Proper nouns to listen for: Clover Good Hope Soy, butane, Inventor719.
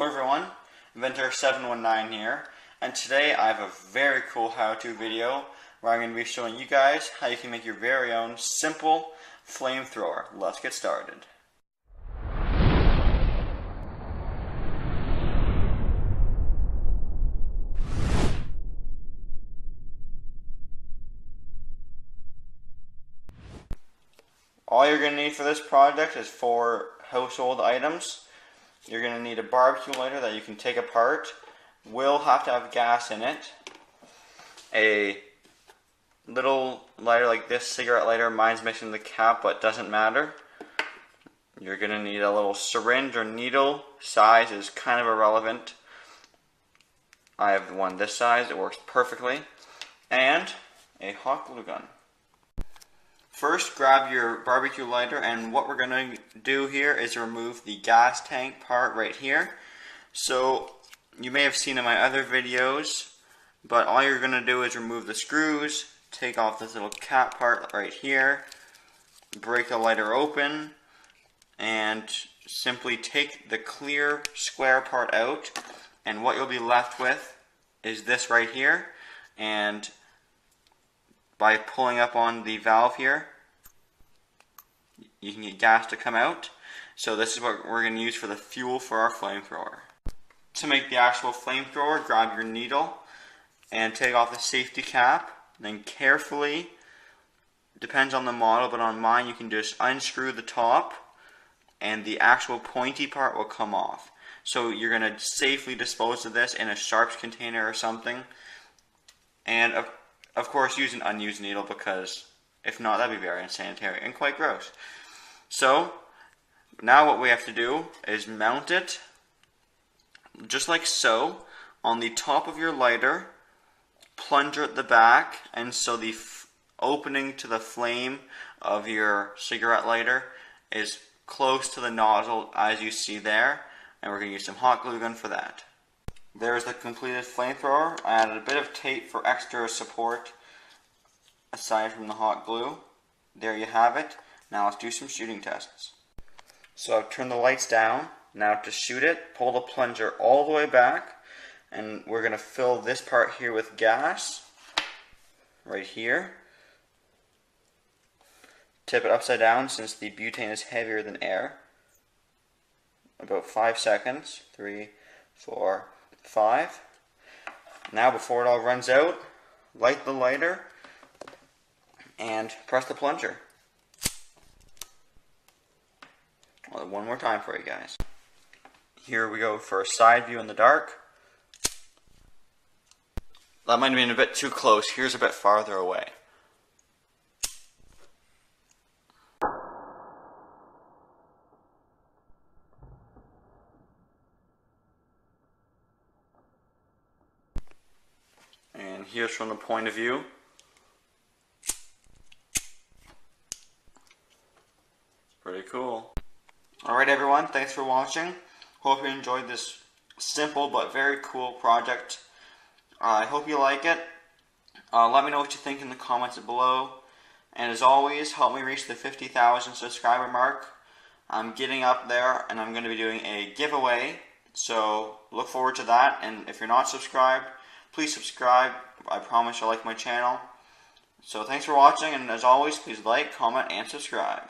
Hello everyone, Inventor719 here, and today I have a very cool how-to video where I'm going to be showing you guys how you can make your very own simple flamethrower. Let's get started. All you're going to need for this project is 4 household items. You're going to need a barbecue lighter that you can take apart, will have to have gas in it, a little lighter like this, cigarette lighter, mine's missing the cap but doesn't matter. You're going to need a little syringe or needle, size is kind of irrelevant. I have one this size, it works perfectly, and a hot glue gun. First, grab your barbecue lighter, and what we're going to do here is remove the gas tank part right here. So, you may have seen in my other videos, but all you're going to do is remove the screws, take off this little cap part right here, break the lighter open, and simply take the clear square part out, and what you'll be left with is this right here, and by pulling up on the valve here, you can get gas to come out. So this is what we're going to use for the fuel for our flamethrower. To make the actual flamethrower, grab your needle and take off the safety cap. Then carefully, depends on the model, but on mine you can just unscrew the top and the actual pointy part will come off. So you're going to safely dispose of this in a sharps container or something. And of course, use an unused needle because if not, that'd be very unsanitary and quite gross. So, now what we have to do is mount it, just like so, on the top of your lighter, plunger at the back, and so the opening to the flame of your cigarette lighter is close to the nozzle as you see there, and we're going to use some hot glue gun for that. There's the completed flamethrower. I added a bit of tape for extra support aside from the hot glue. There you have it. Now let's do some shooting tests. So I've turned the lights down. Now to shoot it, pull the plunger all the way back, and we're going to fill this part here with gas right here. Tip it upside down since the butane is heavier than air. About 5 seconds. 3, 4, 5. Now before it all runs out, light the lighter and press the plunger. One more time for you guys. Here we go for a side view in the dark. That might have been a bit too close. Here's a bit farther away. And here's from the point of view. Pretty cool. Alright everyone, thanks for watching. Hope you enjoyed this simple but very cool project. I hope you like it. Let me know what you think in the comments below. And as always, help me reach the 50,000 subscriber mark. I'm getting up there and I'm going to be doing a giveaway. So look forward to that. And if you're not subscribed, please subscribe. I promise you'll like my channel. So thanks for watching, and as always, please like, comment, and subscribe.